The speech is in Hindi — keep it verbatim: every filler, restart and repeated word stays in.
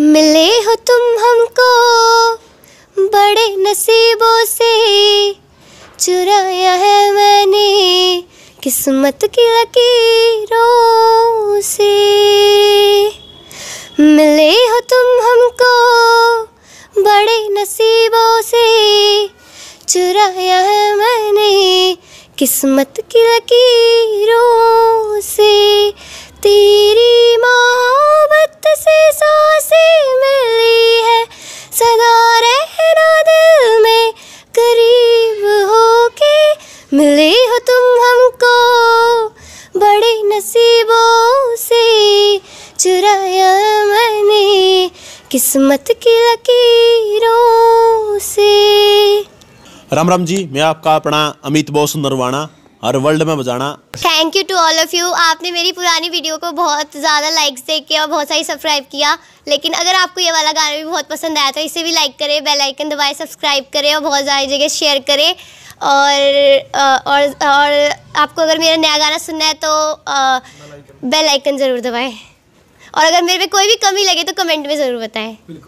मिले हो तुम हमको बड़े नसीबों से, चुराया है मैंने किस्मत की लकीरों से। मिले हो तुम हमको बड़े नसीबों से, चुराया है मैंने किस्मत की लकीरों से। तेरी मोहब्बत से सांसें मिली है, सदा रहना दिल में करीब होके। मिले हो तुम हमको बड़े नसीबों से, चुराया मैंने किस्मत की लकीरों से। राम राम जी, मैं आपका अपना अमित बॉस नरवाणा हर वर्ल्ड में बजाना। Thank you to all of you. आपने मेरी पुरानी वीडियो को बहुत ज़्यादा लाइक्स दे के और बहुत सारी सब्सक्राइब किया, लेकिन अगर आपको ये वाला गाना भी बहुत पसंद आया तो इसे भी लाइक करें, बेल आइकन दबाएं, सब्सक्राइब करें और बहुत सारी जगह शेयर करें। और और और आपको अगर मेरा नया गाना सुनना है तो आ, बेल आइकन ज़रूर दबाएँ। और अगर मेरे में कोई भी कमी लगे तो कमेंट में ज़रूर बताएँ।